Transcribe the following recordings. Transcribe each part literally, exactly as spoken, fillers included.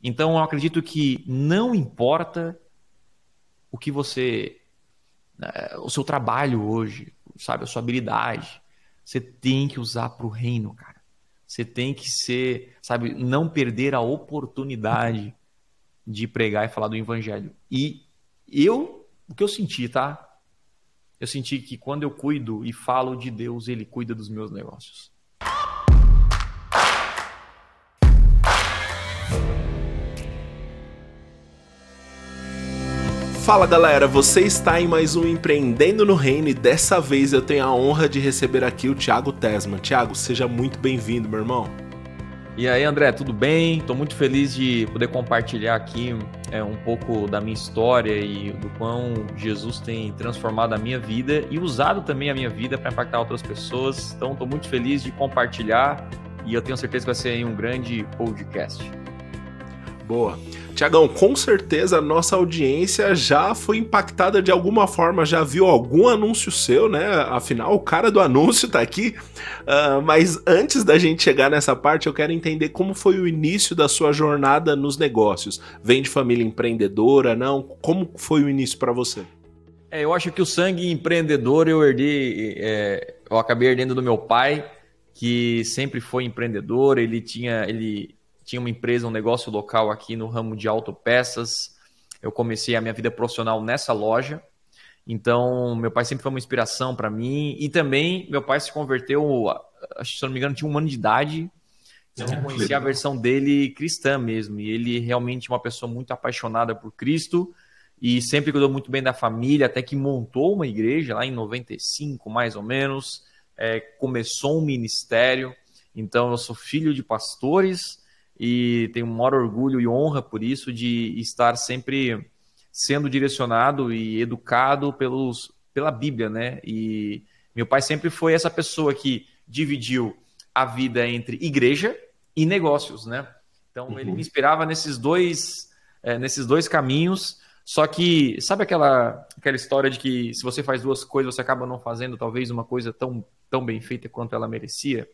Então, eu acredito que não importa o que você... o seu trabalho hoje, sabe? A sua habilidade. Você tem que usar para o reino, cara. Você tem que ser... sabe? Não perder a oportunidade de pregar e falar do evangelho. E eu... o que eu senti, tá? Eu senti que quando eu cuido e falo de Deus, ele cuida dos meus negócios. Fala galera, você está em mais um Empreendendo no Reino e dessa vez eu tenho a honra de receber aqui o Thiago Tessmann. Thiago, seja muito bem-vindo, meu irmão. E aí André, tudo bem? Estou muito feliz de poder compartilhar aqui é, um pouco da minha história e do quão Jesus tem transformado a minha vida e usado também a minha vida para impactar outras pessoas. Então estou muito feliz de compartilhar e eu tenho certeza que vai ser aí um grande podcast. Boa. Tiagão, com certeza a nossa audiência já foi impactada de alguma forma, já viu algum anúncio seu, né? Afinal, o cara do anúncio tá aqui. Uh, mas antes da gente chegar nessa parte, eu quero entender como foi o início da sua jornada nos negócios. Vem de família empreendedora, não? Como foi o início para você? É, eu acho que o sangue empreendedor eu herdei, é, eu acabei herdando do meu pai, que sempre foi empreendedor, ele tinha... ele Tinha uma empresa, um negócio local aqui no ramo de autopeças. Eu comecei a minha vida profissional nessa loja. Então, meu pai sempre foi uma inspiração para mim. E também, meu pai se converteu, se eu não me engano, tinha um ano de idade. Eu não conhecia a versão dele cristã mesmo. E ele realmente é uma pessoa muito apaixonada por Cristo. E sempre cuidou muito bem da família, até que montou uma igreja lá em noventa e cinco, mais ou menos. É, começou um ministério. Então, eu sou filho de pastores. E tenho o maior orgulho e honra por isso de estar sempre sendo direcionado e educado pelos, pela Bíblia, né? E meu pai sempre foi essa pessoa que dividiu a vida entre igreja e negócios, né? Então, uhum. ele me inspirava nesses dois, é, nesses dois caminhos. Só que, sabe aquela, aquela história de que se você faz duas coisas, você acaba não fazendo talvez uma coisa tão, tão bem feita quanto ela merecia?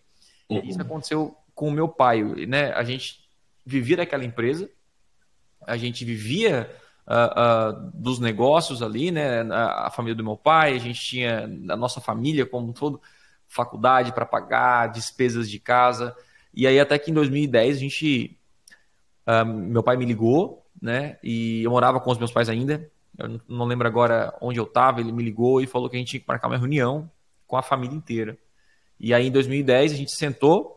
Uhum. E isso aconteceu... com o meu pai, né? A gente vivia daquela empresa, a gente vivia uh, uh, dos negócios ali, né? A, a família do meu pai, a gente tinha a nossa família como um todo, faculdade para pagar, despesas de casa. E aí até que em dois mil e dez a gente, uh, meu pai me ligou, né? E eu morava com os meus pais ainda. Eu não lembro agora onde eu estava. Ele me ligou e falou que a gente tinha que marcar uma reunião com a família inteira. E aí em dois mil e dez a gente sentou.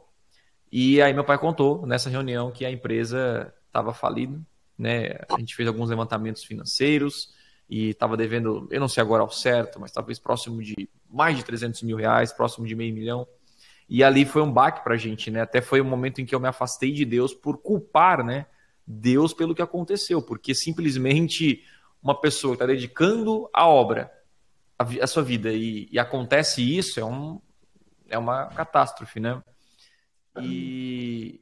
E aí meu pai contou nessa reunião que a empresa estava falida, né? A gente fez alguns levantamentos financeiros e estava devendo, eu não sei agora ao certo, mas talvez próximo de mais de trezentos mil reais, próximo de meio milhão. E ali foi um baque para a gente, né? Até foi um momento em que eu me afastei de Deus por culpar, né? Deus pelo que aconteceu, porque simplesmente uma pessoa que está dedicando a obra, a, a sua vida, e, e acontece isso, é, um, é uma catástrofe, né? E,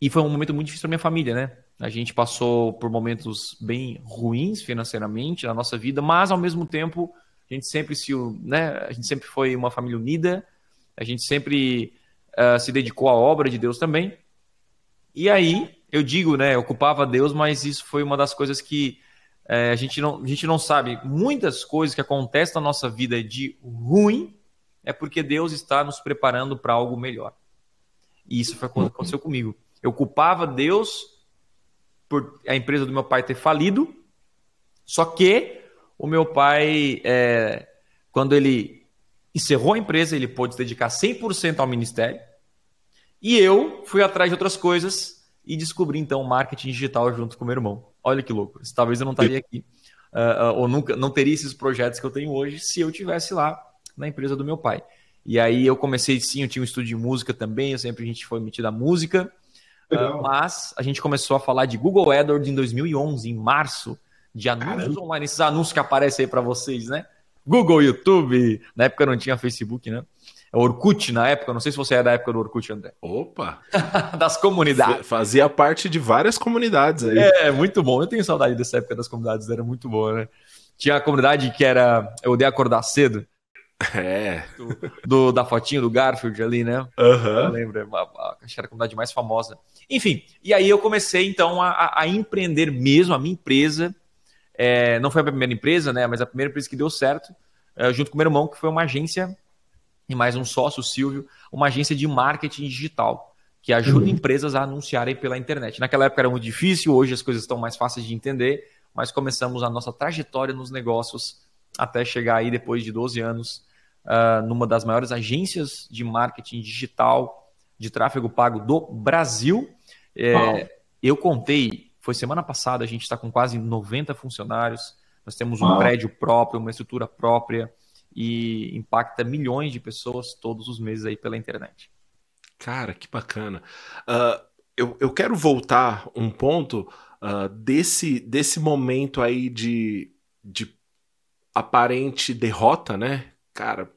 e foi um momento muito difícil para minha família, né? A gente passou por momentos bem ruins financeiramente na nossa vida, mas ao mesmo tempo a gente sempre se, né? A gente sempre foi uma família unida, a gente sempre uh, se dedicou à obra de Deus também. E aí eu digo, né? Eu culpava Deus, mas isso foi uma das coisas que uh, a gente não, a gente não sabe. Muitas coisas que acontecem na nossa vida de ruim é porque Deus está nos preparando para algo melhor. E isso foi o que aconteceu comigo. Eu culpava Deus por a empresa do meu pai ter falido, só que o meu pai, é, quando ele encerrou a empresa, ele pôde se dedicar cem por cento ao ministério, e eu fui atrás de outras coisas e descobri, então, marketing digital junto com meu irmão. Olha que louco, talvez eu não estaria aqui, uh, uh, ou nunca, não teria esses projetos que eu tenho hoje se eu estivesse lá na empresa do meu pai. E aí eu comecei, sim, eu tinha um estúdio de música também, eu sempre a gente foi metido à música, uh, mas a gente começou a falar de Google AdWords em dois mil e onze, em março, de anúncios Caramba. online, esses anúncios que aparecem aí para vocês, né? Google, YouTube, na época não tinha Facebook, né? Orkut na época, não sei se você é da época do Orkut, André. Opa! Das comunidades. Fazia parte de várias comunidades aí. É, muito bom, eu tenho saudade dessa época das comunidades, era muito boa, né? Tinha a comunidade que era, eu odeio acordar cedo. É. Do, do, da fotinha do Garfield ali, né? Uhum. Eu lembro, acho que era a comunidade mais famosa. Enfim, e aí eu comecei então a, a empreender mesmo, a minha empresa. É, não foi a primeira empresa, né? Mas a primeira empresa que deu certo, é, junto com o meu irmão, que foi uma agência, e mais um sócio, o Silvio, uma agência de marketing digital, que ajuda uhum. empresas a anunciarem pela internet. Naquela época era muito difícil, hoje as coisas estão mais fáceis de entender, mas começamos a nossa trajetória nos negócios até chegar aí, depois de doze anos, uh, numa das maiores agências de marketing digital de tráfego pago do Brasil. É, eu contei, foi semana passada, a gente está com quase noventa funcionários, nós temos um Uau. prédio próprio, uma estrutura própria, e impacta milhões de pessoas todos os meses aí pela internet. Cara, que bacana. Uh, eu, eu quero voltar um ponto uh, desse, desse momento aí de, de aparente derrota, né? Cara,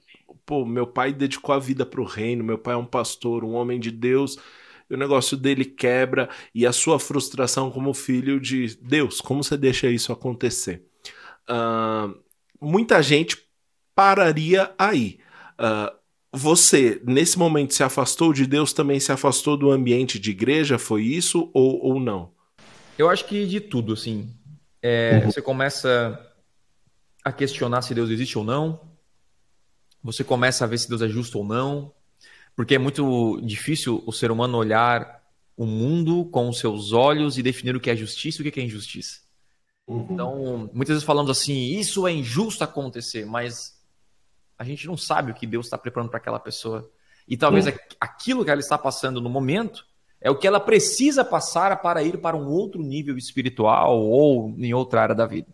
pô, meu pai dedicou a vida pro reino, meu pai é um pastor, um homem de Deus, e o negócio dele quebra, e a sua frustração como filho de Deus, como você deixa isso acontecer? Uh, muita gente pararia aí. Uh, você, nesse momento, se afastou de Deus, também se afastou do ambiente de igreja? Foi isso ou, ou não? Eu acho que de tudo, assim. É, uhum. Você começa a questionar se Deus existe ou não. Você começa a ver se Deus é justo ou não. Porque é muito difícil o ser humano olhar o mundo com os seus olhos e definir o que é justiça e o que é injustiça. Uhum. Então, muitas vezes falamos assim, isso é injusto acontecer, mas a gente não sabe o que Deus está preparando para aquela pessoa. E talvez uhum. aquilo que ela está passando no momento é o que ela precisa passar para ir para um outro nível espiritual ou em outra área da vida.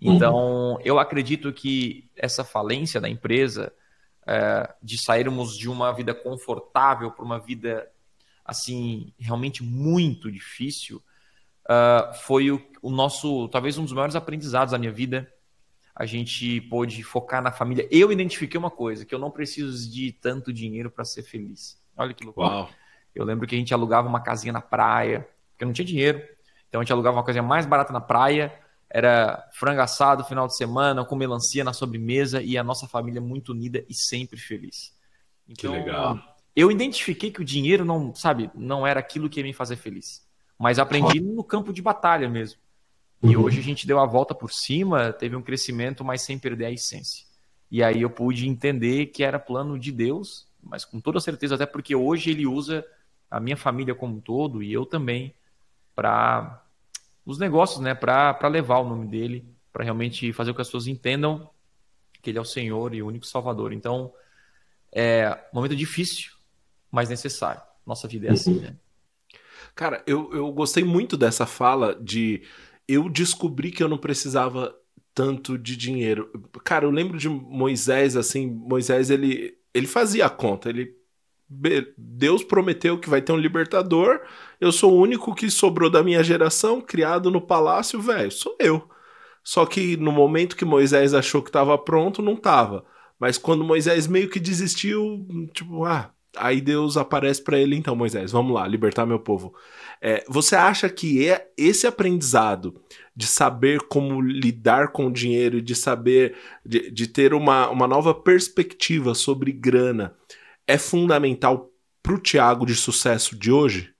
Então, uhum. eu acredito que essa falência da empresa... É, de sairmos de uma vida confortável para uma vida assim realmente muito difícil, uh, foi o, o nosso, talvez um dos maiores aprendizados da minha vida. A gente pôde focar na família. Eu identifiquei uma coisa, que eu não preciso de tanto dinheiro para ser feliz. Olha que loucura. Uau. Eu lembro que a gente alugava uma casinha na praia, porque não tinha dinheiro, então a gente alugava uma casinha mais barata na praia, era frango assado no final de semana, com melancia na sobremesa, e a nossa família muito unida e sempre feliz. Então, que legal. Eu identifiquei que o dinheiro não, sabe, não era aquilo que ia me fazer feliz. Mas aprendi no campo de batalha mesmo. E uhum. hoje a gente deu a volta por cima, teve um crescimento, mas sem perder a essência. E aí eu pude entender que era plano de Deus, mas com toda certeza, até porque hoje ele usa a minha família como um todo, e eu também, para... os negócios, né, para levar o nome dele, para realmente fazer com que as pessoas entendam que ele é o Senhor e o único Salvador. Então, é um momento difícil, mas necessário. Nossa vida é assim, né? Cara, eu, eu gostei muito dessa fala de eu descobri que eu não precisava tanto de dinheiro. Cara, eu lembro de Moisés, assim, Moisés, ele, ele fazia a conta, ele... Deus prometeu que vai ter um libertador, eu sou o único que sobrou da minha geração, criado no palácio, velho, sou eu. Só que no momento que Moisés achou que estava pronto, não estava. Mas quando Moisés meio que desistiu, tipo, ah, aí Deus aparece para ele, então Moisés, vamos lá, libertar meu povo. É, você acha que é esse aprendizado de saber como lidar com o dinheiro, de saber, de, de ter uma, uma nova perspectiva sobre grana, é fundamental pro Thiago de sucesso de hoje?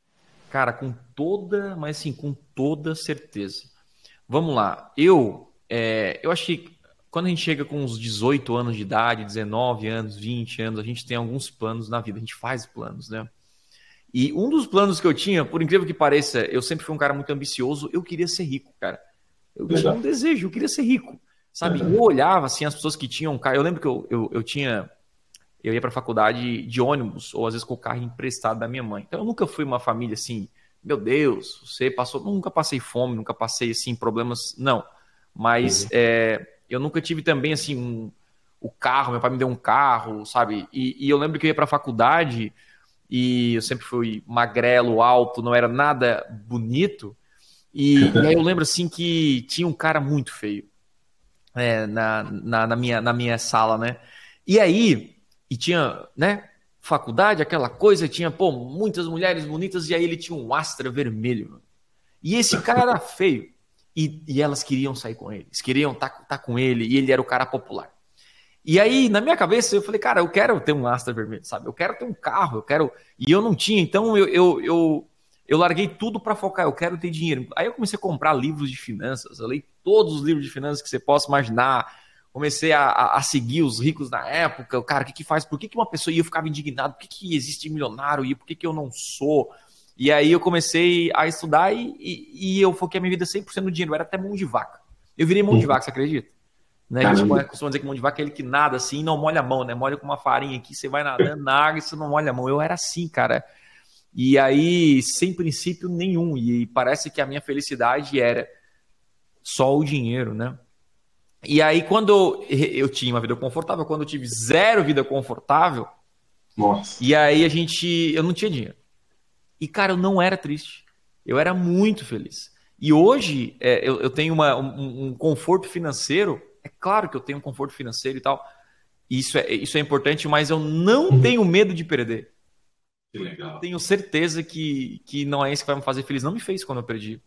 Cara, com toda, mas sim, com toda certeza. Vamos lá. Eu, é, eu acho que quando a gente chega com uns dezoito anos de idade, dezenove anos, vinte anos, a gente tem alguns planos na vida, a gente faz planos, né? E um dos planos que eu tinha, por incrível que pareça, eu sempre fui um cara muito ambicioso, eu queria ser rico, cara. Eu tinha um desejo, eu queria ser rico. Sabe? Uhum. Eu olhava, assim, as pessoas que tinham... Eu lembro que eu, eu, eu tinha... Eu ia para a faculdade de ônibus, ou às vezes com o carro emprestado da minha mãe. Então eu nunca fui uma família assim, meu Deus, você passou... Nunca passei fome, nunca passei assim problemas, não. Mas uhum. é, eu nunca tive também assim um, o carro, meu pai me deu um carro, sabe? E, e eu lembro que eu ia para a faculdade e eu sempre fui magrelo, alto, não era nada bonito. E, uhum. e aí eu lembro assim que tinha um cara muito feio é, na, na, na, minha, na minha sala, né? E aí... E tinha, né, faculdade, aquela coisa, tinha, pô, muitas mulheres bonitas, e aí ele tinha um Astra vermelho. Mano. E esse cara era feio. E, e elas queriam sair com ele, queriam estar tá, tá com ele, e ele era o cara popular. E aí, na minha cabeça, eu falei, cara, eu quero ter um Astra vermelho, sabe? Eu quero ter um carro, eu quero... E eu não tinha, então eu, eu, eu, Eu larguei tudo para focar, eu quero ter dinheiro. Aí eu comecei a comprar livros de finanças, eu leio todos os livros de finanças que você possa imaginar. Comecei a, a, a seguir os ricos na época. Cara, o que que faz? Por que que uma pessoa... E eu ficava indignado. Por que que existe milionário? E por que que eu não sou? E aí eu comecei a estudar e, e, e eu foquei a minha vida cem por cento no dinheiro. Eu era até mão de vaca. Eu virei mão de vaca, você acredita? Né? A gente costuma dizer que mão de vaca é ele que nada assim e não molha a mão, né? Molha com uma farinha aqui, você vai nadando na água e você não molha a mão. Eu era assim, cara. E aí, sem princípio nenhum. E parece que a minha felicidade era só o dinheiro, né? E aí, quando eu, eu tinha uma vida confortável, quando eu tive zero vida confortável, nossa. E aí a gente... Eu não tinha dinheiro. E, cara, eu não era triste. Eu era muito feliz. E hoje, é, eu, eu tenho uma, um, um conforto financeiro. É claro que eu tenho um conforto financeiro e tal. Isso é, isso é importante, mas eu não tenho medo de perder. Que legal. Eu tenho certeza que, que não é isso que vai me fazer feliz. Não me fez quando eu perdi.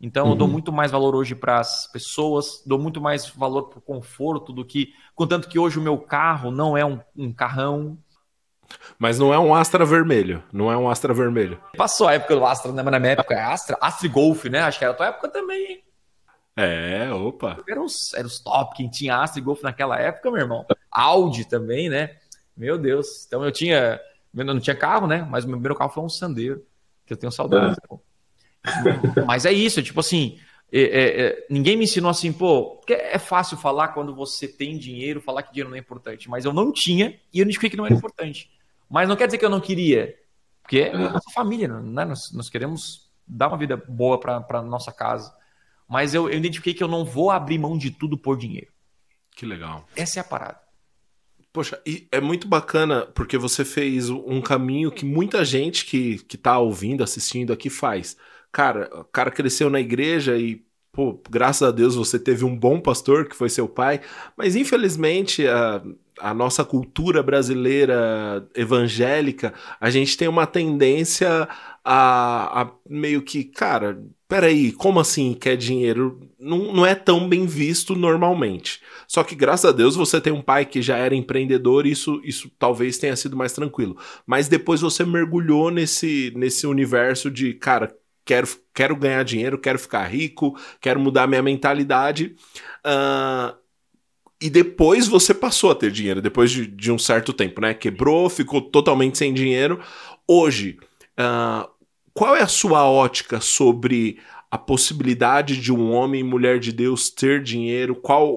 Então, uhum. eu dou muito mais valor hoje para as pessoas, dou muito mais valor para o conforto do que... Contanto que hoje o meu carro não é um, um carrão. Mas não é um Astra vermelho, não é um Astra vermelho. Passou a época do Astra, né? Mas na minha época é Astra, Astra e Golf, né? Acho que era a tua época também, hein? É, opa. Era os, era os top, quem tinha Astra e Golf naquela época, meu irmão. Audi também, né? Meu Deus. Então eu tinha... Eu não tinha carro, né? Mas o meu primeiro carro foi um Sandero, que eu tenho saudade, pô. É. Mas é isso, tipo assim, é, é, é, ninguém me ensinou assim, pô, porque é fácil falar quando você tem dinheiro, falar que dinheiro não é importante, mas eu não tinha e eu descobri que não era importante. Mas não quer dizer que eu não queria, porque é a nossa família, né? Nós, nós queremos dar uma vida boa para nossa casa, mas eu, eu identifiquei que eu não vou abrir mão de tudo por dinheiro. Que legal. Essa é a parada. Poxa, e é muito bacana porque você fez um caminho que muita gente que, que tá ouvindo, assistindo aqui faz. Cara, o cara cresceu na igreja e, pô, graças a Deus você teve um bom pastor, que foi seu pai, mas infelizmente a, a nossa cultura brasileira evangélica, a gente tem uma tendência a, a meio que, cara, peraí, como assim quer dinheiro? Não, não é tão bem visto normalmente. Só que graças a Deus você tem um pai que já era empreendedor e isso, isso talvez tenha sido mais tranquilo. Mas depois você mergulhou nesse, nesse universo de, cara, Quero, quero ganhar dinheiro, quero ficar rico, quero mudar minha mentalidade. Uh, e depois você passou a ter dinheiro, depois de, de um certo tempo, né? Quebrou, ficou totalmente sem dinheiro. Hoje, uh, qual é a sua ótica sobre a possibilidade de um homem e mulher de Deus ter dinheiro? Qual...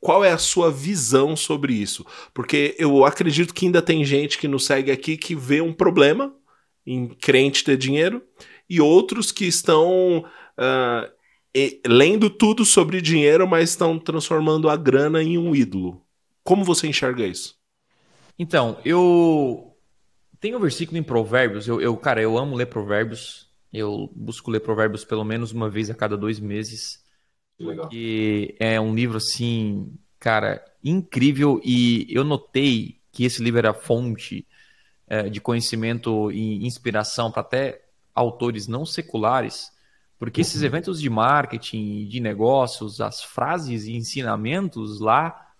Qual é a sua visão sobre isso? Porque eu acredito que ainda tem gente que nos segue aqui que vê um problema em crente ter dinheiro, e outros que estão uh, e, lendo tudo sobre dinheiro, mas estão transformando a grana em um ídolo. Como você enxerga isso? Então, eu... Tem um versículo em Provérbios. Eu, eu, cara, eu amo ler Provérbios. Eu busco ler Provérbios pelo menos uma vez a cada dois meses. Legal. Porque é um livro, assim, cara, incrível. E eu notei que esse livro era fonte é, de conhecimento e inspiração para até... autores não seculares, porque esses eventos de marketing, de negócios, as frases e ensinamentos lá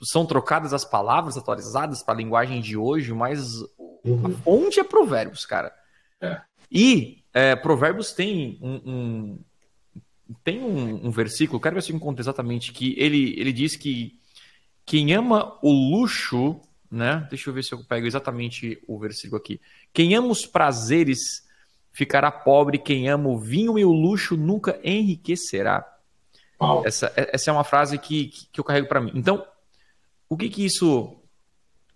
são trocadas as palavras atualizadas para a linguagem de hoje, mas uhum. a fonte é Provérbios, cara. É. E é, Provérbios tem um, um, tem um, um versículo, quero ver se eu encontro exatamente, que ele, ele diz que quem ama o luxo, né? Deixa eu ver se eu pego exatamente o versículo aqui. Quem ama os prazeres ficará pobre, quem ama o vinho e o luxo nunca enriquecerá. Wow. Essa, essa é uma frase que, que eu carrego para mim. Então, o que que isso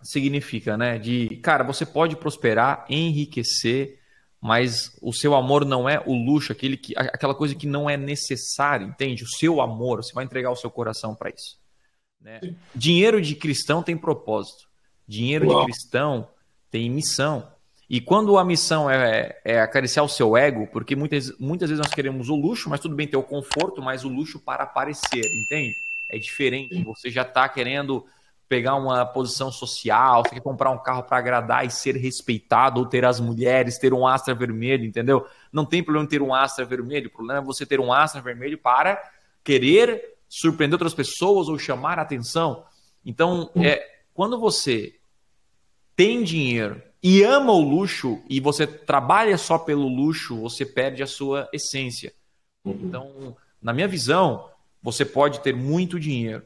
significa, né? De, cara, você pode prosperar, enriquecer, mas o seu amor não é o luxo, aquele que, aquela coisa que não é necessária, entende? O seu amor, você vai entregar o seu coração para isso, né? Dinheiro de cristão tem propósito. Dinheiro wow. de cristão tem missão. E quando a missão é, é acariciar o seu ego, porque muitas, muitas vezes nós queremos o luxo, mas tudo bem ter o conforto, mas o luxo para aparecer, entende? É diferente, você já está querendo pegar uma posição social, você quer comprar um carro para agradar e ser respeitado, ou ter as mulheres, ter um Astra vermelho, entendeu? Não tem problema ter um Astra vermelho, o problema é você ter um Astra vermelho para querer surpreender outras pessoas ou chamar a atenção. Então, é, quando você tem dinheiro e ama o luxo e você trabalha só pelo luxo, você perde a sua essência. Uhum. Então, na minha visão, você pode ter muito dinheiro.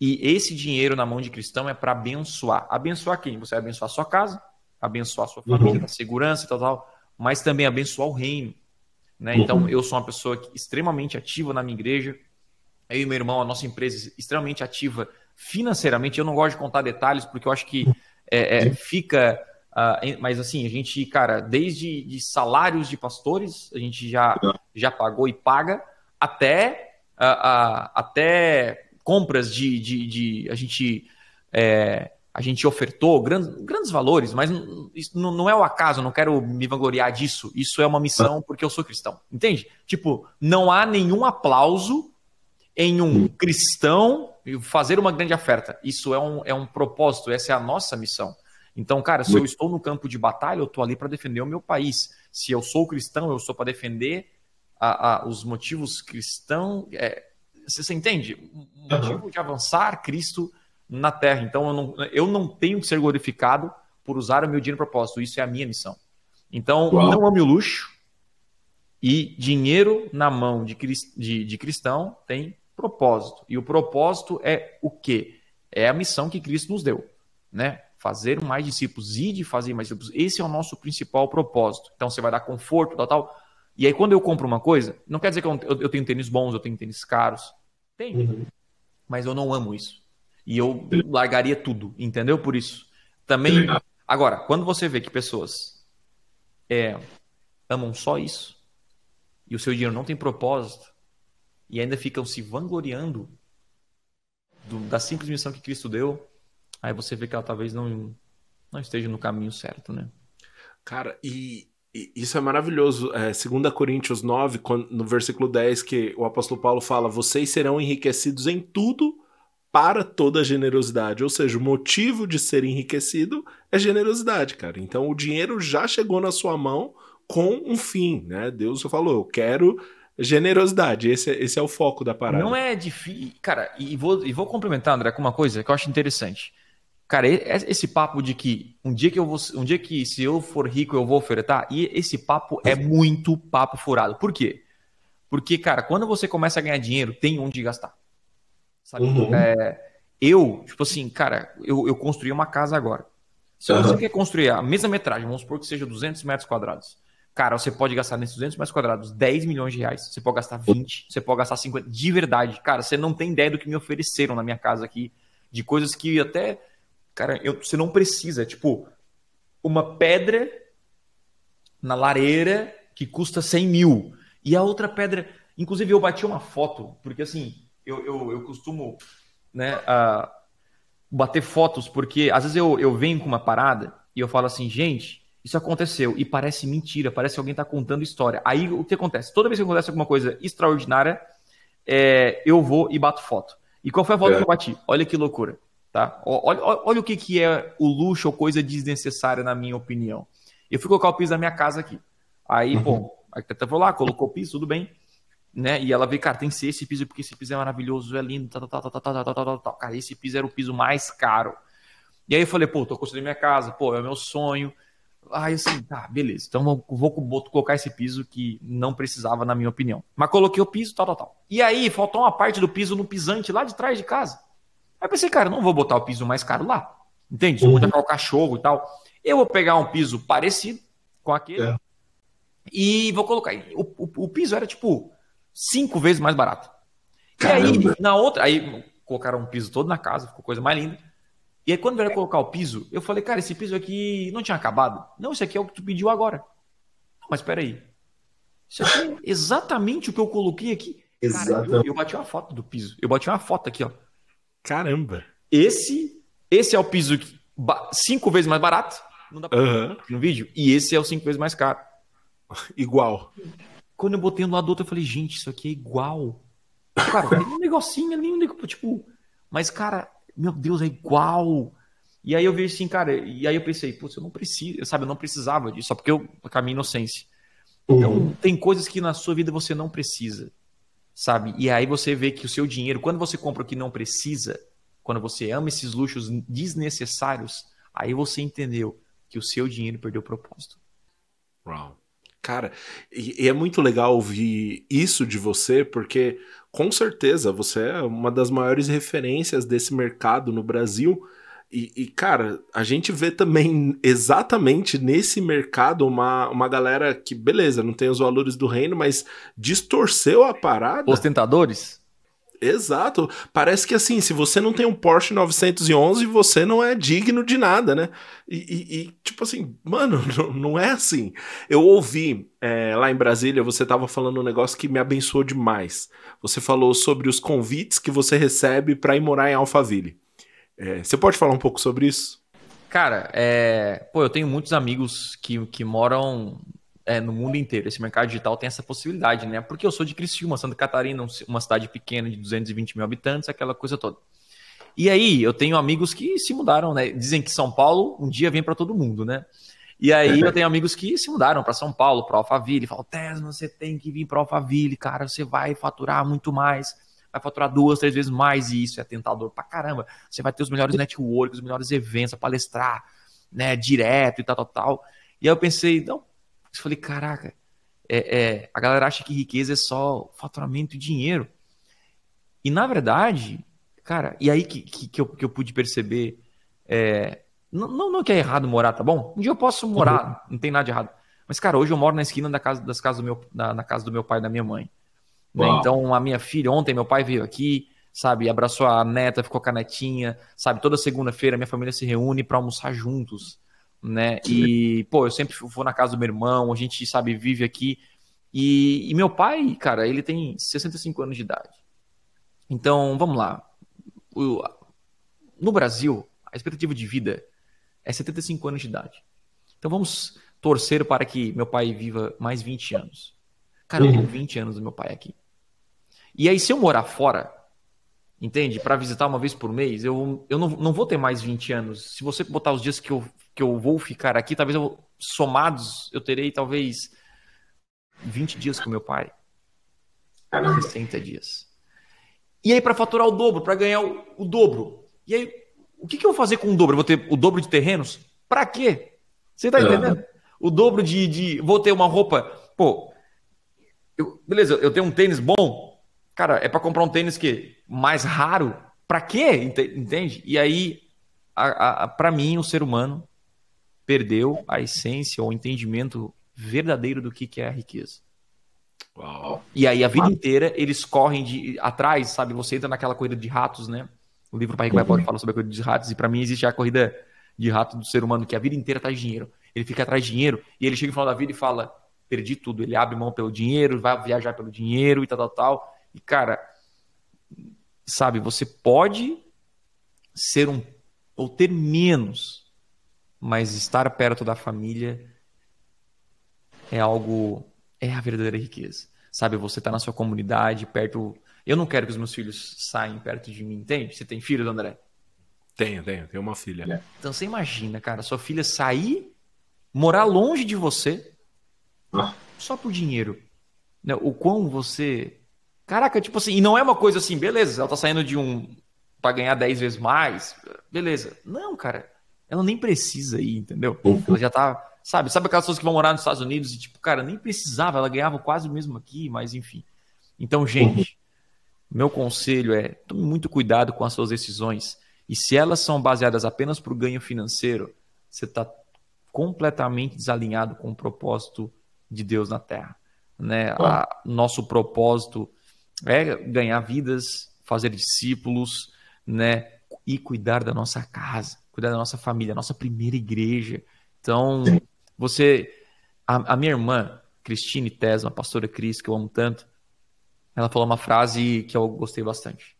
E esse dinheiro na mão de cristão é para abençoar. Abençoar quem? Você vai abençoar a sua casa, abençoar a sua família, uhum. a segurança e tal, tal, mas também abençoar o reino. Né? Uhum. Então, eu sou uma pessoa extremamente ativa na minha igreja. Eu e meu irmão, a nossa empresa é extremamente ativa financeiramente. Eu não gosto de contar detalhes, porque eu acho que é, é, fica... Uh, mas assim, a gente, cara, desde de salários de pastores, a gente já, já pagou e paga, até, uh, uh, até compras de... de, de a gente... É, a gente ofertou grandes, grandes valores, mas isso não é o acaso, eu não quero me vangloriar disso. Isso é uma missão porque eu sou cristão, entende? Tipo, não há nenhum aplauso em um cristão fazer uma grande oferta. Isso é um, é um propósito, essa é a nossa missão. Então, cara, se eu estou no campo de batalha, eu estou ali para defender o meu país. Se eu sou cristão, eu sou para defender a, a, os motivos cristãos. É, você, você entende? O motivo de avançar Cristo... na terra. Então, eu não, eu não tenho que ser glorificado por usar o meu dinheiro a propósito. Isso é a minha missão. Então, Uau. não ame o luxo, e dinheiro na mão de, de, de cristão tem propósito. E o propósito é o quê? É a missão que Cristo nos deu, né? Fazer mais discípulos e de fazer mais discípulos. Esse é o nosso principal propósito. Então, você vai dar conforto, tal, tal. E aí, quando eu compro uma coisa, não quer dizer que eu, eu, eu tenho tênis bons, eu tenho tênis caros. Tem. Uhum. Mas eu não amo isso. E eu largaria tudo, entendeu? Por isso. Também. Agora, quando você vê que pessoas é, amam só isso, e o seu dinheiro não tem propósito, e ainda ficam se vangloriando do, da simples missão que Cristo deu, aí você vê que ela talvez não, não esteja no caminho certo, né? Cara, e, e isso é maravilhoso. É, Segunda Coríntios nove, no versículo dez, que o apóstolo Paulo fala: vocês serão enriquecidos em tudo para toda a generosidade. Ou seja, o motivo de ser enriquecido é generosidade, cara. Então o dinheiro já chegou na sua mão com um fim, né? Deus falou, eu quero generosidade. Esse, esse é o foco da parada. Não é difícil... Cara, e vou, e vou complementar, André, com uma coisa que eu acho interessante. Cara, esse papo de que um dia que, eu vou, um dia que se eu for rico eu vou ofertar, e esse papo é muito papo furado. Por quê? Porque, cara, quando você começa a ganhar dinheiro, tem onde gastar. Sabe? Uhum. É, eu, tipo assim, cara, eu, eu construí uma casa agora. Se uhum. você quer construir a mesma metragem, vamos supor que seja duzentos metros quadrados. Cara, você pode gastar nesses duzentos metros quadrados dez milhões de reais. Você pode gastar vinte, você pode gastar cinquenta. De verdade, cara, você não tem ideia do que me ofereceram na minha casa aqui. De coisas que até... Cara, eu, você não precisa. Tipo, uma pedra na lareira que custa cem mil. E a outra pedra... Inclusive, eu bati uma foto, porque assim... Eu, eu, eu costumo, né, uh, bater fotos, porque às vezes eu, eu venho com uma parada e eu falo assim, gente, isso aconteceu, e parece mentira, parece que alguém está contando história. Aí o que acontece? Toda vez que acontece alguma coisa extraordinária, é, eu vou e bato foto. E qual foi a foto é. que eu bati? Olha que loucura, tá? Olha, olha, olha o que, que é o luxo ou coisa desnecessária, na minha opinião. Eu fui colocar o piso da minha casa aqui. Aí, bom, a arquiteta foi lá, colocou o piso, tudo bem. Né? E ela veio, cara, tem que ser esse piso, porque esse piso é maravilhoso, é lindo, tal, tal, tal, tal, tal, tal, tal, tal. Cara, esse piso era o piso mais caro. E aí eu falei, pô, tô construindo minha casa, pô, é o meu sonho. Aí eu assim, tá, beleza, então vou, vou colocar esse piso que não precisava, na minha opinião. Mas coloquei o piso, tal, tal, tal. E aí faltou uma parte do piso no pisante lá de trás de casa. Aí eu pensei, cara, não vou botar o piso mais caro lá, entende? Uhum. Vou botar o cachorro e tal. Eu vou pegar um piso parecido com aquele é. e vou colocar. O, o, o piso era tipo... Cinco vezes mais barato. Caramba. E aí, na outra... Aí colocaram um piso todo na casa, ficou coisa mais linda. E aí, quando vieram colocar o piso, eu falei, cara, esse piso aqui não tinha acabado. Não, isso aqui é o que tu pediu agora. Não, mas peraí. Isso aqui é exatamente o que eu coloquei aqui. Exatamente. Cara, eu, eu bati uma foto do piso. Eu bati uma foto aqui, ó. Caramba. Esse, esse é o piso que, cinco vezes mais barato. Não dá pra uhum. no vídeo. E esse é o cinco vezes mais caro. Igual. Quando eu botei no lado do outro, eu falei, gente, isso aqui é igual. Cara, tem um negocinho ali, um negocinho, tipo... Mas, cara, meu Deus, é igual. E aí eu vi assim, cara... E aí eu pensei, putz, eu não preciso... Sabe, eu não precisava disso, só porque eu caminho inocência. Então, uhum. tem coisas que na sua vida você não precisa, sabe? E aí você vê que o seu dinheiro, quando você compra o que não precisa, quando você ama esses luxos desnecessários, aí você entendeu. que o seu dinheiro perdeu o propósito. Uau. Cara, e, e é muito legal ouvir isso de você, porque com certeza você é uma das maiores referências desse mercado no Brasil. E, e cara, a gente vê também exatamente nesse mercado uma, uma galera que, beleza, não tem os valores do reino, mas distorceu a parada. Ostentadores? Exato. Parece que assim, se você não tem um Porsche nove onze, você não é digno de nada, né? E, e, e tipo assim, mano, não, não é assim. Eu ouvi é, lá em Brasília, você tava falando um negócio que me abençoou demais. Você falou sobre os convites que você recebe para ir morar em Alphaville. É, você pode falar um pouco sobre isso? Cara, é, pô, eu tenho muitos amigos que, que moram... É, no mundo inteiro, esse mercado digital tem essa possibilidade, né? Porque eu sou de Criciúma, Santa Catarina, uma cidade pequena de duzentos e vinte mil habitantes, aquela coisa toda. E aí, eu tenho amigos que se mudaram, né? Dizem que São Paulo um dia vem para todo mundo, né? E aí, eu tenho amigos que se mudaram para São Paulo, para Alphaville, falam, Tessmann, você tem que vir para Alphaville, cara, você vai faturar muito mais, vai faturar duas, três vezes mais, e isso é tentador pra caramba. Você vai ter os melhores networks, os melhores eventos, a palestrar, né? Direto e tal, tal, tal. E aí, eu pensei, não, eu falei, caraca, é, é, a galera acha que riqueza é só faturamento e dinheiro. E na verdade, cara, e aí que, que, que, eu, que eu pude perceber, é, não, não, não que é errado morar, tá bom? Um dia eu posso morar, não tem nada de errado. Mas, cara, hoje eu moro na esquina da casa, das casas do meu, na, na casa do meu pai e da minha mãe. Né? Então, a minha filha, ontem meu pai veio aqui, sabe, abraçou a neta, ficou com a netinha, sabe, toda segunda-feira minha família se reúne para almoçar juntos. Né? E, pô, eu sempre vou na casa do meu irmão, a gente, sabe, vive aqui. E, e meu pai, cara, ele tem sessenta e cinco anos de idade. Então, vamos lá. O, no Brasil, a expectativa de vida é setenta e cinco anos de idade. Então, vamos torcer para que meu pai viva mais vinte anos. Cara, eu tenho vinte anos do meu pai aqui. E aí, se eu morar fora... Entende? Para visitar uma vez por mês, eu, eu não, não vou ter mais vinte anos. Se você botar os dias que eu, que eu vou ficar aqui, talvez eu, somados, eu terei talvez vinte dias com meu pai. Caramba. sessenta dias. E aí para faturar o dobro, para ganhar o, o dobro. E aí, o que, que eu vou fazer com o dobro? Eu vou ter o dobro de terrenos? Para quê? Você tá entendendo? É. O dobro de, de... Vou ter uma roupa... Pô, eu, beleza, eu tenho um tênis bom... Cara, é para comprar um tênis que mais raro? Para quê? Entende? E aí, para mim, o ser humano perdeu a essência ou o entendimento verdadeiro do que, que é a riqueza. Uau. E aí, a vida inteira, eles correm de, atrás, sabe? Você entra naquela corrida de ratos, né? O livro Pai Rico Pai Pobre fala sobre a corrida de ratos. E para mim, existe a corrida de rato do ser humano, que a vida inteira atrás de dinheiro. Ele fica atrás de dinheiro e ele chega no final da vida e fala, perdi tudo. Ele abre mão pelo dinheiro, vai viajar pelo dinheiro e tal, tal, tal. E, cara, sabe, você pode ser um, ou ter menos, mas estar perto da família é algo, é a verdadeira riqueza. Sabe, você tá na sua comunidade, perto... Eu não quero que os meus filhos saiam perto de mim, entende? Você tem filhos, André? Tenho, tenho, tenho uma filha. É. Então você imagina, cara, sua filha sair, morar longe de você, ah. só por dinheiro. O quão você... Caraca, tipo assim, e não é uma coisa assim, beleza, ela tá saindo de um pra ganhar dez vezes mais, beleza. Não, cara, ela nem precisa ir, entendeu? Uhum. Ela já tá, sabe, sabe aquelas pessoas que vão morar nos Estados Unidos e tipo, cara, nem precisava, ela ganhava quase o mesmo aqui, mas enfim. Então, gente, uhum. meu conselho é, tome muito cuidado com as suas decisões e se elas são baseadas apenas pro ganho financeiro, você tá completamente desalinhado com o propósito de Deus na Terra, né? Uhum. A, nosso propósito é ganhar vidas, fazer discípulos, né? E cuidar da nossa casa, cuidar da nossa família, nossa primeira igreja. Então, você... A, a minha irmã, Cristine Tessmann, pastora Cris, que eu amo tanto, ela falou uma frase que eu gostei bastante.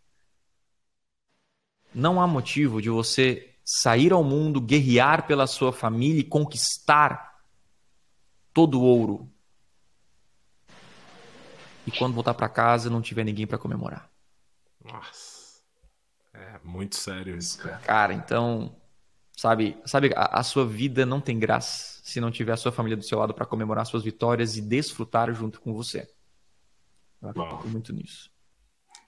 Não há motivo de você sair ao mundo, guerrear pela sua família e conquistar todo o ouro. E quando voltar para casa, não tiver ninguém para comemorar. Nossa. É muito sério isso, cara. Cara, então, sabe, sabe a, a sua vida não tem graça se não tiver a sua família do seu lado para comemorar suas vitórias e desfrutar junto com você. Eu acredito muito nisso.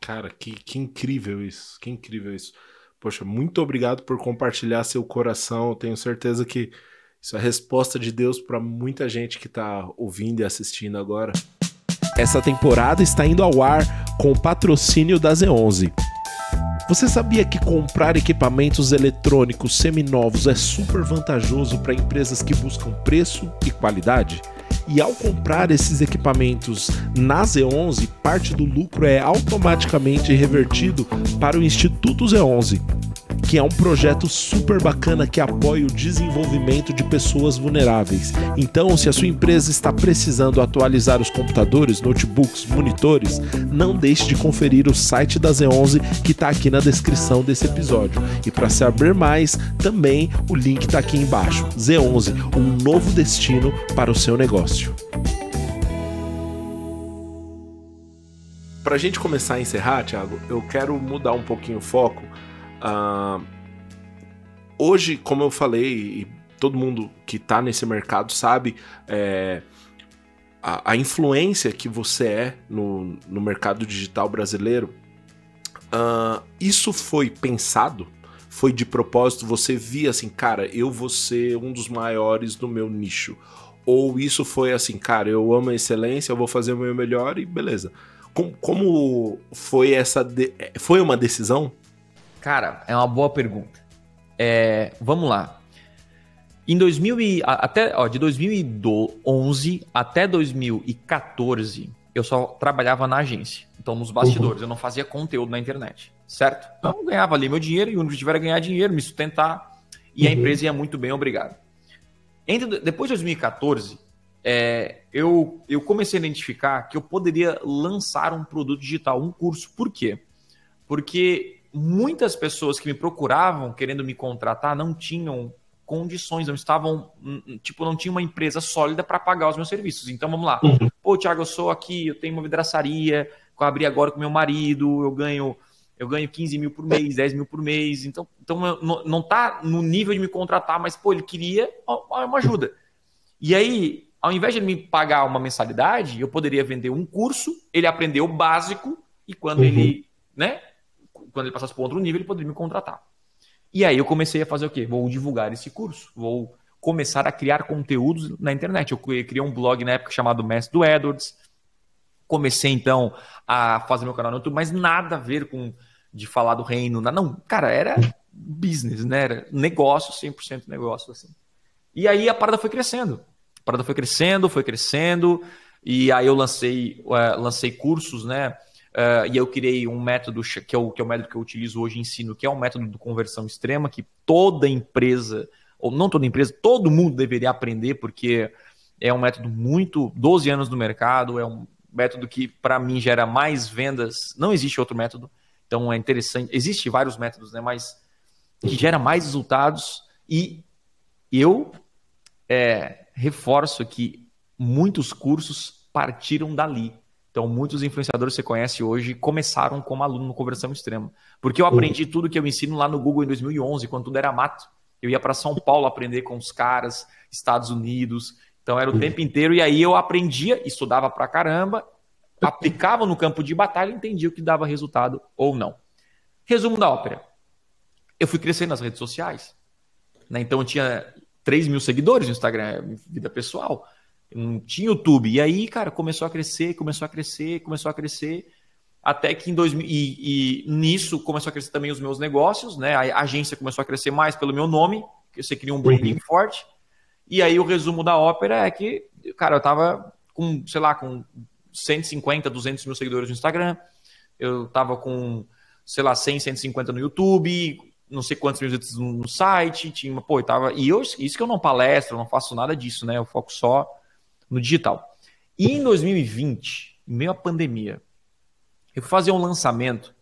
Cara, que, que incrível isso. Que incrível isso. Poxa, muito obrigado por compartilhar seu coração. Eu tenho certeza que Isso é a resposta de Deus para muita gente que está ouvindo e assistindo agora. Essa temporada está indo ao ar com o patrocínio da Z onze. Você sabia que comprar equipamentos eletrônicos seminovos é super vantajoso para empresas que buscam preço e qualidade? E ao comprar esses equipamentos na Z onze, parte do lucro é automaticamente revertido para o Instituto Z onze, que é um projeto super bacana que apoia o desenvolvimento de pessoas vulneráveis. Então, se a sua empresa está precisando atualizar os computadores, notebooks, monitores, não deixe de conferir o site da Z onze que está aqui na descrição desse episódio. E para saber mais, também o link está aqui embaixo. Z onze, um novo destino para o seu negócio. Para a gente começar a encerrar, Thiago, eu quero mudar um pouquinho o foco. Uh, hoje, como eu falei, e todo mundo que está nesse mercado sabe, é, a, a influência que você é no, no mercado digital brasileiro, uh, isso foi pensado? Foi de propósito? Você via assim, cara, eu vou ser um dos maiores no meu nicho? Ou isso foi assim, cara, eu amo a excelência, eu vou fazer o meu melhor e beleza. Como, como foi essa... De... Foi uma decisão? Cara, é uma boa pergunta. É, vamos lá. Em dois mil e, até, ó, de dois mil e onze até dois mil e quatorze, eu só trabalhava na agência. Então, nos bastidores, uhum. eu não fazia conteúdo na internet, certo? Então, eu ganhava ali meu dinheiro e o objetivo era ganhar dinheiro, me sustentar. E uhum. a empresa ia muito bem, obrigado. Entre, depois de dois mil e quatorze, é, eu, eu comecei a identificar que eu poderia lançar um produto digital, um curso. Por quê? Porque muitas pessoas que me procuravam querendo me contratar não tinham condições, não estavam, tipo, não tinha uma empresa sólida para pagar os meus serviços. Então, vamos lá. Uhum. Pô, Thiago, eu sou aqui, eu tenho uma vidraçaria, eu abri agora com meu marido, eu ganho... Eu ganho quinze mil por mês, dez mil por mês. Então, então eu não, não tá no nível de me contratar, mas, pô, ele queria uma ajuda. E aí, ao invés de ele me pagar uma mensalidade, eu poderia vender um curso, ele aprendeu o básico, e quando, uhum. ele, né, quando ele passasse para outro nível, ele poderia me contratar. E aí eu comecei a fazer o quê? Vou divulgar esse curso, vou começar a criar conteúdos na internet. Eu criei um blog na época chamado Mestre do Edwards. Comecei, então, a fazer meu canal no YouTube, mas nada a ver com... de falar do reino, não, cara, era business, né, era negócio, cem por cento negócio, assim. E aí a parada foi crescendo, a parada foi crescendo, foi crescendo, e aí eu lancei, uh, lancei cursos, né, uh, e eu criei um método, que é, o, que é o método que eu utilizo hoje em ensino, que é um método de conversão extrema, que toda empresa, ou não toda empresa, todo mundo deveria aprender, porque é um método muito, doze anos no mercado, é um método que, para mim, gera mais vendas, não existe outro método. Então é interessante, existem vários métodos, né? Mas que gera mais resultados. E eu é, reforço que muitos cursos partiram dali. Então muitos influenciadores que você conhece hoje começaram como aluno no Conversão Extrema. Porque eu aprendi tudo que eu ensino lá no Google em dois mil e onze, quando tudo era mato. Eu ia para São Paulo aprender com os caras, Estados Unidos. Então era o tempo inteiro. E aí eu aprendia, estudava pra caramba, aplicava no campo de batalha e entendia o que dava resultado ou não. Resumo da ópera. Eu fui crescendo nas redes sociais. Né? Então eu tinha três mil seguidores no Instagram, vida pessoal. Eu não tinha YouTube. E aí, cara, começou a crescer, começou a crescer, começou a crescer. Até que em dois mil... E, e nisso começou a crescer também os meus negócios. Né? A agência começou a crescer mais pelo meu nome. Que você cria um branding forte. E aí o resumo da ópera é que, cara, eu tava com, sei lá, com... cento e cinquenta, duzentos mil seguidores no Instagram, eu tava com, sei lá, cem, cento e cinquenta no YouTube, não sei quantos mil inscritos no site, tinha uma, pô, eu tava, e eu, isso que eu não palestro, não faço nada disso, né, eu foco só no digital. E em dois mil e vinte, em meio à pandemia, eu fui fazer um lançamento,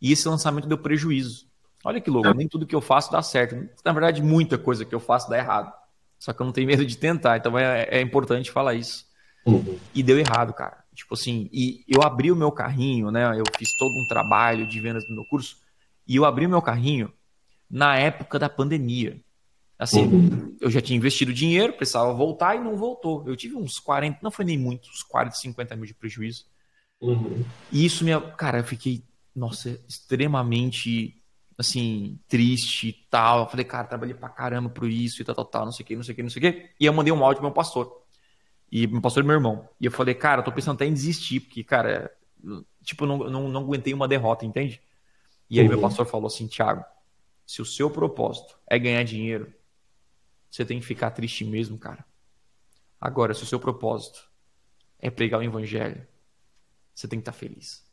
e esse lançamento deu prejuízo. Olha que louco, nem tudo que eu faço dá certo, na verdade muita coisa que eu faço dá errado, só que eu não tenho medo de tentar, então é, é importante falar isso. Uhum. E deu errado, cara. Tipo assim, e eu abri o meu carrinho, né? Eu fiz todo um trabalho de vendas do meu curso e eu abri o meu carrinho na época da pandemia. Assim, uhum. eu já tinha investido dinheiro, precisava voltar e não voltou. Eu tive uns quarenta, não foi nem muito, uns quarenta, cinquenta mil de prejuízo. Uhum. E isso, minha, cara, eu fiquei, nossa, extremamente assim, triste e tal. Eu falei, cara, trabalhei pra caramba por isso e tal, tal, tal, não sei o que, não sei o que, não sei o que. E eu mandei um áudio pro meu pastor. E meu pastor e meu irmão. E eu falei, cara, eu tô pensando até em desistir, porque, cara, tipo, não, não, não aguentei uma derrota, entende? E aí uhum. meu pastor falou assim, Thiago, se o seu propósito é ganhar dinheiro, você tem que ficar triste mesmo, cara. Agora, se o seu propósito é pregar o evangelho, você tem que estar feliz.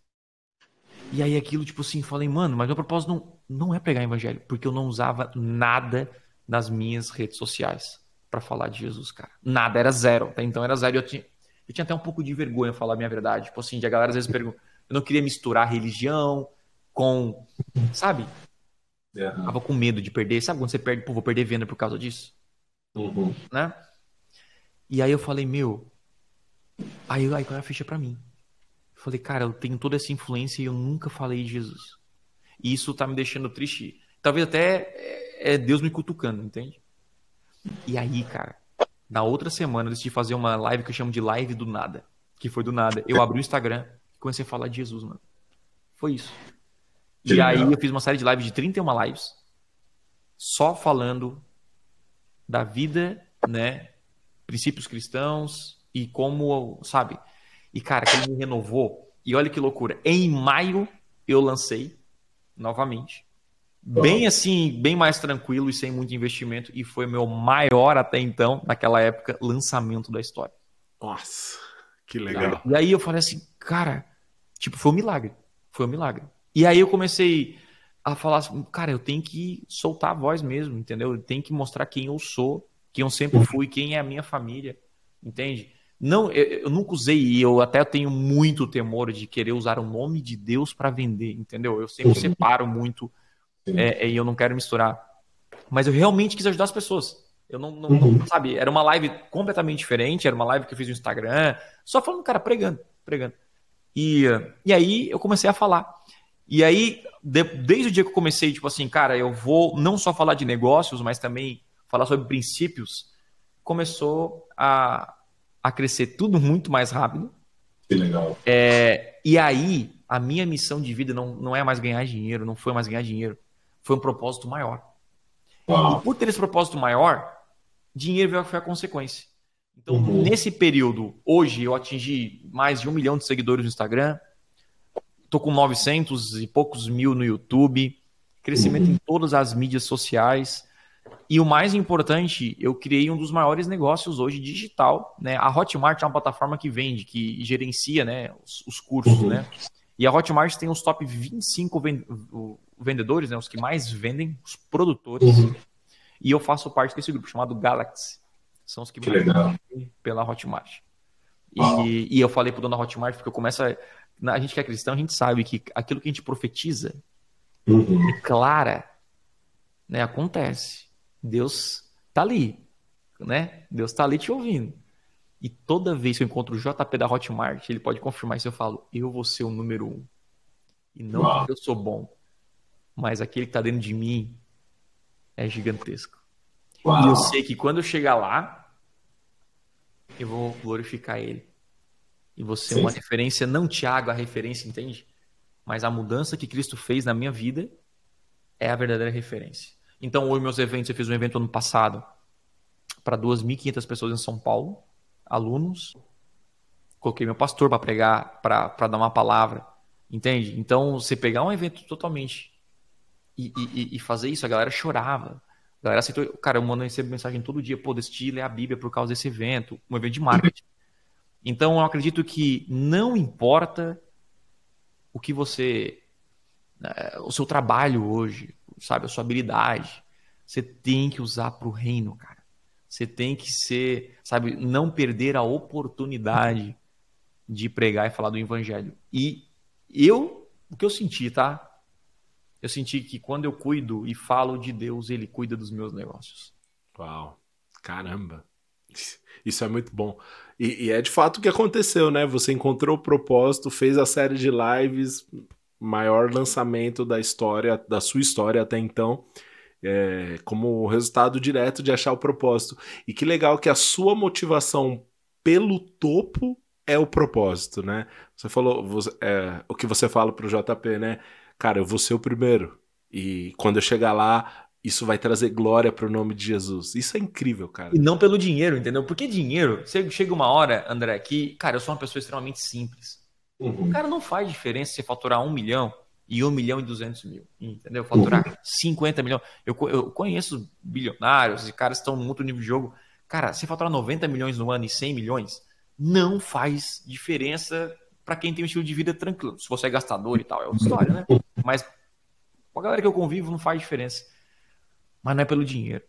E aí aquilo, tipo assim, falei, mano, mas meu propósito não, não é pregar o evangelho, porque eu não usava nada nas minhas redes sociais pra falar de Jesus, cara. Nada, era zero. Até então era zero. Eu tinha, eu tinha até um pouco de vergonha de falar a minha verdade. Tipo assim, a galera às vezes pergunta, eu não queria misturar religião com, sabe? É. Eu tava com medo de perder. Sabe quando você perde, pô, vou perder venda por causa disso? Uhum. Né? E aí eu falei, meu, aí qual é a ficha pra mim? Eu falei, cara, eu tenho toda essa influência e eu nunca falei de Jesus. E isso tá me deixando triste. Talvez até é Deus me cutucando, entende? E aí, cara, na outra semana eu decidi fazer uma live que eu chamo de live do nada. Que foi do nada. Eu abri o Instagram e comecei a falar de Jesus, mano. Foi isso. E aí eu fiz uma série de lives de trinta e uma lives. Só falando da vida, né? Princípios cristãos e como, sabe? E, cara, que ele me renovou. E olha que loucura. Em maio eu lancei novamente. Bem assim, bem mais tranquilo e sem muito investimento. E foi meu maior até então, naquela época, lançamento da história. Nossa, que legal. E aí eu falei assim, cara, tipo, foi um milagre. Foi um milagre. E aí eu comecei a falar assim, cara, eu tenho que soltar a voz mesmo, entendeu? Eu tenho que mostrar quem eu sou, quem eu sempre fui, quem é a minha família, entende? Não, eu, eu nunca usei, e eu até tenho muito temor de querer usar o nome de Deus para vender, entendeu? Eu sempre separo muito, é, e eu não quero misturar. Mas eu realmente quis ajudar as pessoas. Eu não, não, não, sabe, era uma live completamente diferente, era uma live que eu fiz no Instagram, só falando, cara, pregando, pregando. E, e aí eu comecei a falar. E aí, de, desde o dia que eu comecei, tipo assim, cara, eu vou não só falar de negócios, mas também falar sobre princípios, começou a, a crescer tudo muito mais rápido. Que legal. É, e aí, a minha missão de vida não, não é mais ganhar dinheiro, não foi mais ganhar dinheiro. Foi um propósito maior. Uau. E por ter esse propósito maior, dinheiro foi a consequência. Então, uhum. nesse período, hoje eu atingi mais de um milhão de seguidores no Instagram. Tô com novecentos e poucos mil no YouTube, crescimento uhum. em todas as mídias sociais. E o mais importante, eu criei um dos maiores negócios hoje digital, né? A Hotmart é uma plataforma que vende, que gerencia, né, os, os cursos, uhum. né? E a Hotmart tem os top vinte e cinco vendedores, né, os que mais vendem, os produtores. Uhum. E eu faço parte desse grupo chamado Galaxy. São os que, que mais vendem pela Hotmart. Uhum. E, e eu falei pro dono da Hotmart porque eu começo a... A gente que é cristão, a gente sabe que aquilo que a gente profetiza, uhum. declara, né, acontece. Deus tá ali, né? Deus tá ali te ouvindo. E toda vez que eu encontro o J P da Hotmart, ele pode confirmar isso, eu falo, eu vou ser o número um. E não Uau. Porque eu sou bom, mas aquele que tá dentro de mim é gigantesco. Uau. E eu sei que quando eu chegar lá, eu vou glorificar ele. E você é uma referência, não Thiago, a referência, entende? Mas a mudança que Cristo fez na minha vida é a verdadeira referência. Então, hoje, meus eventos, eu fiz um evento ano passado para duas mil e quinhentas pessoas em São Paulo, alunos. Coloquei meu pastor para pregar, para dar uma palavra, entende? Então, você pegar um evento totalmente e, e, e fazer isso, a galera chorava. A galera aceitou. Cara, eu mando receber mensagem todo dia, pô, decidi ler a Bíblia por causa desse evento, um evento de marketing. Então, eu acredito que não importa o que você... O seu trabalho hoje, sabe? A sua habilidade. Você tem que usar para o reino, cara. Você tem que ser... Sabe? Não perder a oportunidade de pregar e falar do evangelho. E eu... O que eu senti, tá? Eu senti que quando eu cuido e falo de Deus, ele cuida dos meus negócios. Uau! Caramba! Isso é muito bom. E, e é de fato o que aconteceu, né? Você encontrou o propósito, fez a série de lives, maior lançamento da história, da sua história até então, é, como resultado direto de achar o propósito. E que legal que a sua motivação pelo topo é o propósito, né? Você falou, você, é, o que você fala pro J P, né? Cara, eu vou ser o primeiro. E quando eu chegar lá, isso vai trazer glória para o nome de Jesus. Isso é incrível, cara. E não pelo dinheiro, entendeu? Porque dinheiro, chega uma hora, André, que, cara, eu sou uma pessoa extremamente simples. Uhum. O cara não faz diferença se faturar um milhão e um milhão e duzentos mil, entendeu? Faturar uhum. cinquenta milhões. Eu, eu conheço bilionários e caras que estão muito nível de jogo. Cara, se faturar noventa milhões no ano e cem milhões, não faz diferença para quem tem um estilo de vida tranquilo. Se você é gastador e tal, é outra história, né? Mas com a galera que eu convivo não faz diferença. Mas não é pelo dinheiro.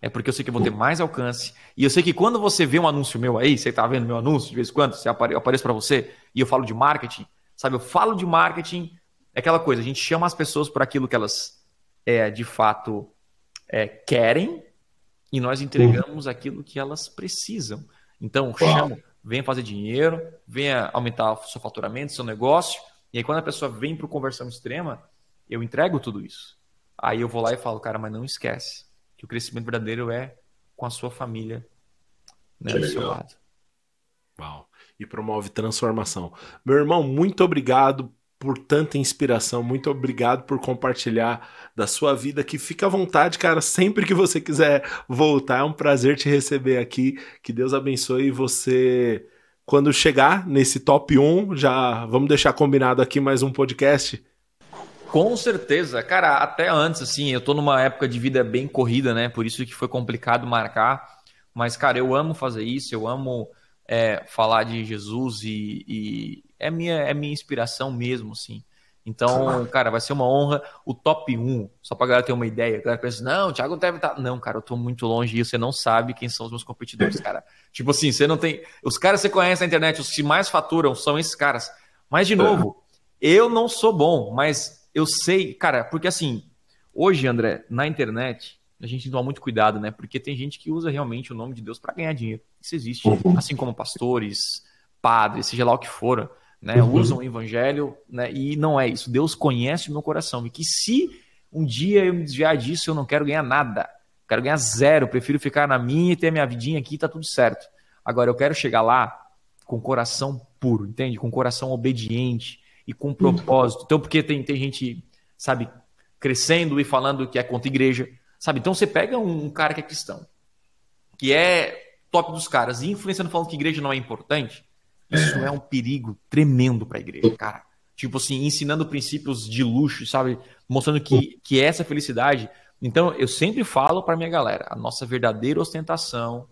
É porque eu sei que eu vou ter mais alcance. E eu sei que quando você vê um anúncio meu aí, você tá vendo meu anúncio de vez em quando, eu apareço para você e eu falo de marketing, sabe? Eu falo de marketing, é aquela coisa, a gente chama as pessoas por aquilo que elas é, de fato é, querem e nós entregamos aquilo que elas precisam. Então, chama, venha fazer dinheiro, venha aumentar o seu faturamento, seu negócio. E aí quando a pessoa vem para o Conversão Extrema, eu entrego tudo isso. Aí eu vou lá e falo, cara, mas não esquece que o crescimento verdadeiro é com a sua família, né, do seu lado. Uau. E promove transformação. Meu irmão, muito obrigado por tanta inspiração, muito obrigado por compartilhar da sua vida, que fica à vontade, cara, sempre que você quiser voltar. É um prazer te receber aqui, que Deus abençoe você. Quando chegar nesse top um, já vamos deixar combinado aqui mais um podcast. Com certeza, cara, até antes, assim, eu tô numa época de vida bem corrida, né, por isso que foi complicado marcar, mas, cara, eu amo fazer isso, eu amo é, falar de Jesus e, e é, minha, é minha inspiração mesmo, assim, então, cara, vai ser uma honra, o top um, só pra galera ter uma ideia, a galera pensa, não, o Thiago deve estar, não, cara, eu tô muito longe e você não sabe quem são os meus competidores, cara, tipo assim, você não tem, os caras que você conhece na internet, os que mais faturam são esses caras, mas, de novo, eu não sou bom, mas... Eu sei, cara, porque assim, hoje, André, na internet, a gente toma muito cuidado, né? Porque tem gente que usa realmente o nome de Deus para ganhar dinheiro. Isso existe. Uhum. Assim como pastores, padres, seja lá o que for, né? Uhum. Usam o evangelho, né? E não é isso. Deus conhece o meu coração. E que se um dia eu me desviar disso, eu não quero ganhar nada. Quero ganhar zero. Prefiro ficar na minha e ter a minha vidinha aqui e tá tudo certo. Agora, eu quero chegar lá com coração puro, entende? Com coração obediente. E com propósito. Então, porque tem, tem gente, sabe, crescendo e falando que é contra a igreja, sabe? Então, você pega um cara que é cristão, que é top dos caras, e influenciando falando que igreja não é importante, isso é um perigo tremendo para a igreja, cara. Tipo assim, ensinando princípios de luxo, sabe? Mostrando que, que é essa felicidade. Então, eu sempre falo para minha galera, a nossa verdadeira ostentação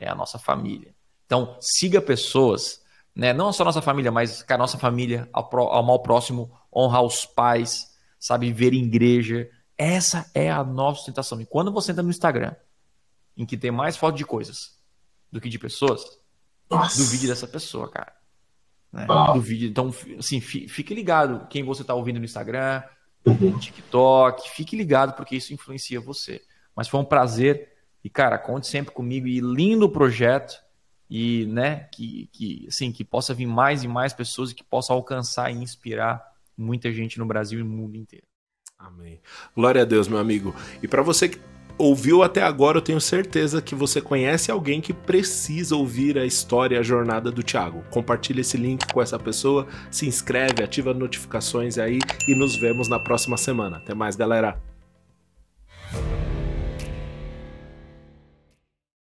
é a nossa família. Então, siga pessoas... Né? Não só nossa família, mas cara, nossa família, ao, pro, ao mal próximo, honrar os pais, sabe, ver igreja. Essa é a nossa tentação. E quando você entra no Instagram, em que tem mais foto de coisas do que de pessoas, nossa. Duvide dessa pessoa, cara. Né? Duvide. Então, assim, fique ligado quem você está ouvindo no Instagram, no TikTok, fique ligado porque isso influencia você. Mas foi um prazer e, cara, conte sempre comigo e lindo projeto. E né, que, que, assim, que possa vir mais e mais pessoas e que possa alcançar e inspirar muita gente no Brasil e no mundo inteiro. Amém. Glória a Deus, meu amigo. E para você que ouviu até agora, eu tenho certeza que você conhece alguém que precisa ouvir a história e a jornada do Thiago. Compartilha esse link com essa pessoa, se inscreve, ativa notificações aí e nos vemos na próxima semana. Até mais, galera.